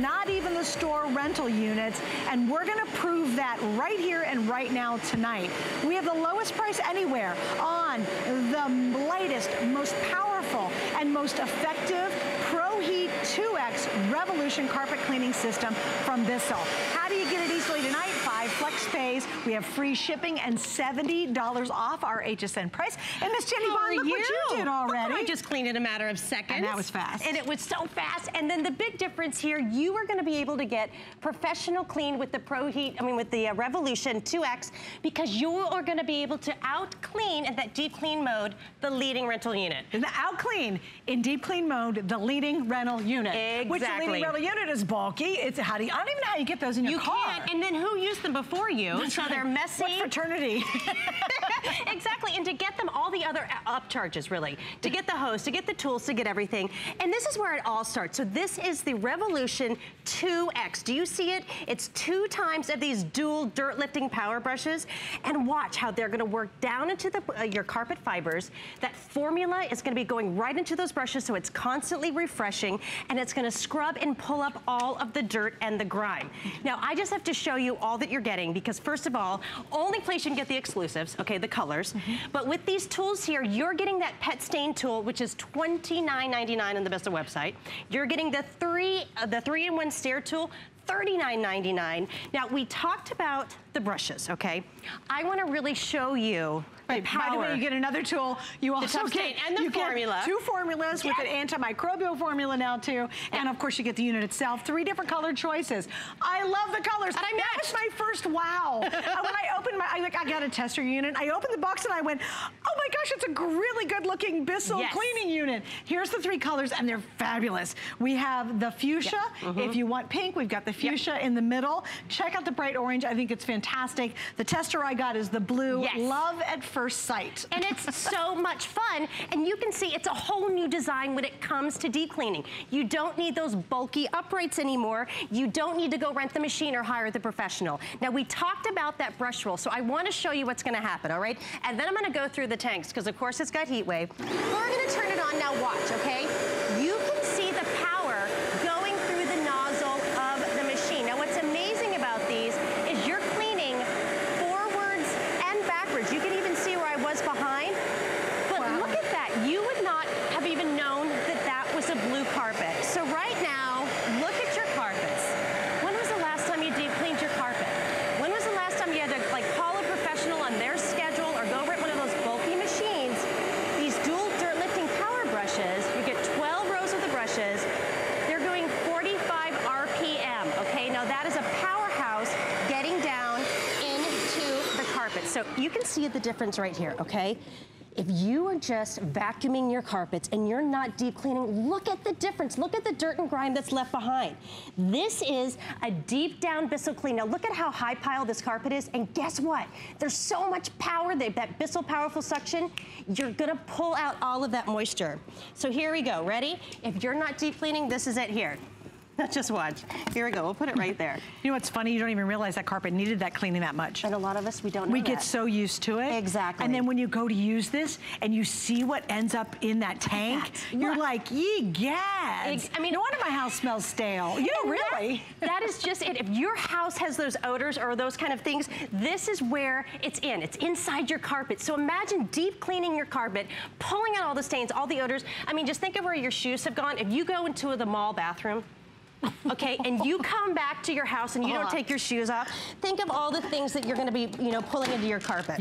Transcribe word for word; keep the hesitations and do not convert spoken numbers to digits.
not even the store rental units, and we're gonna prove that right here and right now tonight. We have the lowest price anywhere on the lightest, most powerful, and most effective ProHeat two X Revolution carpet cleaning system from Bissell. How do you get it easily tonight? Five flex pays. We have free shipping and seventy dollars off our H S N price. And Miss Jenny Bond, look you? what you did already. I just cleaned in a matter of seconds. And that was fast. And it was so fast. And then the big difference here, you are going to be able to get professional clean with the ProHeat, I mean with the uh, Revolution two X, because you are going to be able to out clean in that deep clean mode the leading rental unit. And the out clean in deep clean mode the leading rental unit. Exactly. Which the leading rental unit is bulky. It's how do you, I don't even know how you get those in your you car. You can't. And then who used them before you? That's so right. They're messy. What fraternity? Exactly. And to get them all the other upcharges, really, to get the hose, to get the tools, to get everything. And this is where it all starts. So this is the Revolution two X. Do you see it? It's two times of these dual dirt lifting power brushes. And watch how they're going to work down into the, uh, your carpet fibers. That formula is going to be going right into those brushes, so it's constantly refreshing. And it's going to scrub and pull up all of the dirt and the grime. Now, I just have to show you all that you're getting, because first of all, only place you can get the exclusives, okay, the colors. Mm-hmm. But with these tools here, you're getting that pet stain tool, which is twenty-nine ninety-nine on the Bissell website. You're getting the three, uh, the three-in-one stair tool, thirty-nine ninety-nine. Now, we talked about the brushes, okay? I want to really show you right, the power. By the way, you get another tool. You also the get and the you formula. Get two formulas yes. with an antimicrobial formula now too, yeah. and of course you get the unit itself. Three different color choices. I love the colors. And I that matched. was my first wow. When I opened my, I like I got a tester unit. I opened the box and I went, oh my gosh, it's a really good-looking Bissell yes. cleaning unit. Here's the three colors, and they're fabulous. We have the fuchsia. Yeah. Mm-hmm. If you want pink, we've got the fuchsia yep. in the middle. Check out the bright orange. I think it's fantastic. The tester I got is the blue. Yes. Love at first sight. And it's so much fun. And you can see it's a whole new design when it comes to deep cleaning. You don't need those bulky uprights anymore. You don't need to go rent the machine or hire the professional. Now, we talked about that brush roll, so I want to show you what's going to happen, all right? And then I'm going to go through the tanks, because of course it's got heat wave. We're going to turn it on now. Watch, okay? You can see the power going through the nozzle of the machine. Now, what's amazing about these is you're cleaning forwards and backwards. You can even see where I was behind. But wow. look at that. You would not have even known that that was a blue carpet. So right now, look at your carpets. When was the last time you deep cleaned your carpet? When was the last time you had to like call a professional on their schedule or go rent one of those bulky machines? These dual dirt lifting power brushes, you get twelve rows of the brushes. They're going forty-five R P M, okay? Now that is a powerhouse getting down into the carpet. So you can see the difference right here, okay? If you are just vacuuming your carpets and you're not deep cleaning, look at the difference. Look at the dirt and grime that's left behind. This is a deep down Bissell clean. Now look at how high pile this carpet is, and guess what? There's so much power there, that Bissell powerful suction, you're gonna pull out all of that moisture. So here we go, ready? If you're not deep cleaning, this is it here. Just watch. Here we go. We'll put it right there. You know what's funny? You don't even realize that carpet needed that cleaning that much. And a lot of us, we don't know We that. get so used to it. Exactly. And then when you go to use this and you see what ends up in that tank, That's you're what? like, yee gads. I mean, no wonder my house smells stale. You know, really. That, that is just it. If your house has those odors or those kind of things, this is where it's in. It's inside your carpet. So imagine deep cleaning your carpet, pulling out all the stains, all the odors. I mean, just think of where your shoes have gone. If you go into the mall bathroom, okay, and you come back to your house and you don't take your shoes off, think of all the things that you're going to be, you know, pulling into your carpet.